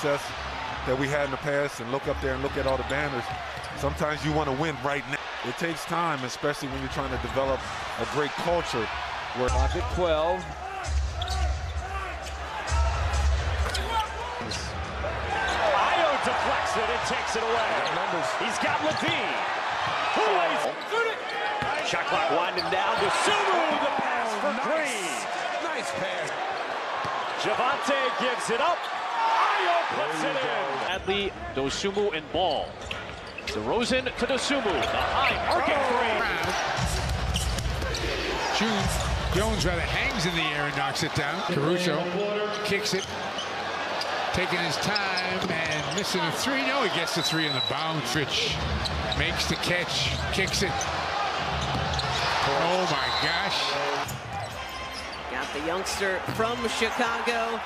success that we had in the past and look up there and look at all the banners. Sometimes you want to win right now. It takes time, especially when you're trying to develop a great culture. We're pocket 12. Ayo deflects it and takes it away. He's got Levine. Who lays it? Shot clock winding down. Dosunmu, the pass for three. Nice pass. Javonte gives it up. Ayo puts it in. Adley, Dosunmu, and ball. DeRozan to Dosunmu. The high arcing three. Jones rather hangs in the air and knocks it down. Caruso kicks it, taking his time and missing a three. No, he gets the three in the bound. Fitch makes the catch, kicks it. Oh my gosh! Got the youngster from Chicago,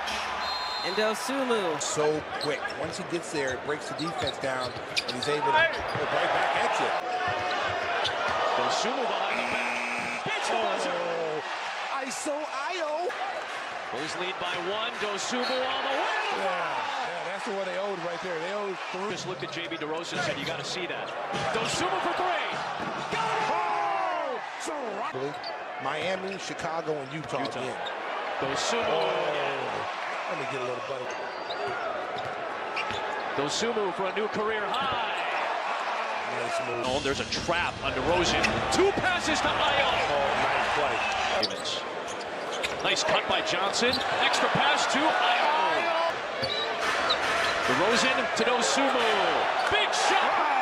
and Dosunmu. So quick. Once he gets there, it breaks the defense down, and he's able to go right back at you. Dosunmu behind the back. Ayo. Bulls lead by one. Dosunmu on the way. Yeah, that's what they owed right there. They owed three. Just looked at JB DeRozan and said, you got to see that. Dosunmu for three. Got it. Oh, it's a rock. Miami, Chicago, and Utah. Again. Dosunmu. Oh, let me get a little buddy. Dosunmu for a new career high. Nice move. Oh, there's a trap on DeRozan. Two passes to Ayo. Oh, nice play. Nice cut by Johnson. Extra pass to Ayo. DeRozan to Dosunmu. Big shot.